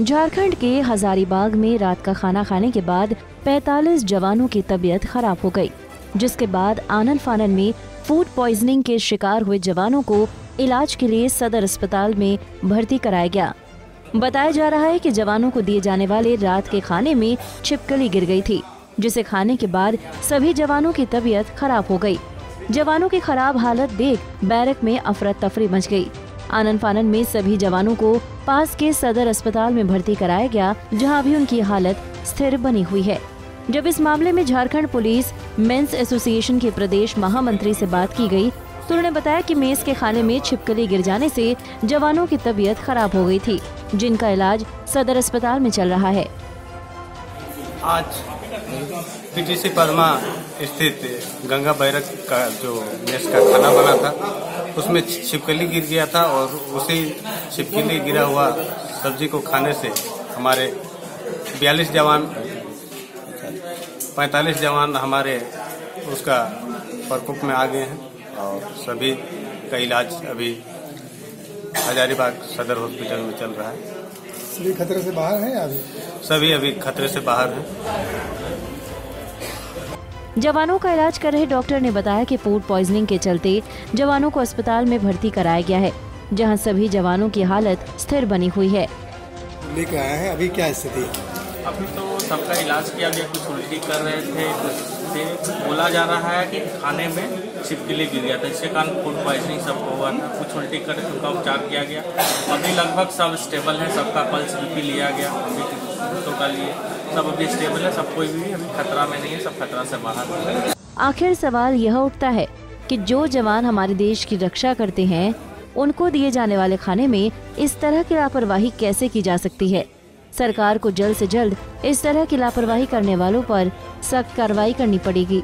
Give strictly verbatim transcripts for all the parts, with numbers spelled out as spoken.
झारखंड के हजारीबाग में रात का खाना खाने के बाद पैंतालीस जवानों की तबीयत खराब हो गई, जिसके बाद आनन फानन में फूड पॉइजनिंग के शिकार हुए जवानों को इलाज के लिए सदर अस्पताल में भर्ती कराया गया। बताया जा रहा है कि जवानों को दिए जाने वाले रात के खाने में छिपकली गिर गई थी, जिसे खाने के बाद सभी जवानों की तबीयत खराब हो गई। जवानों की खराब हालत देख बैरक में अफरा तफरी मच गई। आनन फानन में सभी जवानों को पास के सदर अस्पताल में भर्ती कराया गया, जहां भी उनकी हालत स्थिर बनी हुई है। जब इस मामले में झारखंड पुलिस मेंस एसोसिएशन के प्रदेश महामंत्री से बात की गई, तो उन्होंने बताया कि मेस के खाने में छिपकली गिर जाने से जवानों की तबीयत खराब हो गई थी, जिनका इलाज सदर अस्पताल में चल रहा है। आज पीटीसी पदमा स्थित गंगा बैरक का जो मेस का खाना बना था, उसमें छिपकली गिर गया था और उसी छिपकली गिरा हुआ सब्जी को खाने से हमारे बयालीस जवान पैंतालीस जवान हमारे उसका प्रकोप में आ गए हैं और सभी का इलाज अभी हजारीबाग सदर हॉस्पिटल में चल रहा है। सभी खतरे से बाहर हैं अभी? सभी अभी खतरे से बाहर हैं। जवानों का इलाज कर रहे डॉक्टर ने बताया कि फूड पॉइजनिंग के चलते जवानों को अस्पताल में भर्ती कराया गया है, जहां सभी जवानों की हालत स्थिर बनी हुई है। लेकर आए हैं अभी क्या स्थिति? अभी तो सबका इलाज किया गया, कुछ उल्टी कर रहे थे, कुछ बोला जा रहा है कि खाने में छिपकली गिर गया था, इसके कारण फूड पॉइजनिंग सबको हुआ था। कुछ उल्टी कर रहे थे, उनका उपचार किया गया। अभी लगभग सब स्टेबल है, सबका पल्स भी लिया गया तो का लिए सब अभी स्टेबल है, सब कोई भी अभी खतरा में नहीं है, सब खतरा से बाहर है। आखिर सवाल यह उठता है कि जो जवान हमारे देश की रक्षा करते हैं, उनको दिए जाने वाले खाने में इस तरह की लापरवाही कैसे की जा सकती है? सरकार को जल्द से जल्द इस तरह की लापरवाही करने वालों पर सख्त कार्रवाई करनी पड़ेगी।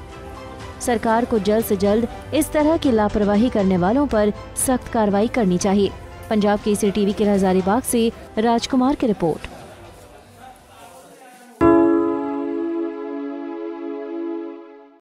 सरकार को जल्द से जल्द इस तरह की लापरवाही करने वालों पर सख्त कार्रवाई करनी चाहिए। पंजाब केसरी टीवी के हजारीबाग से राजकुमार की रिपोर्ट।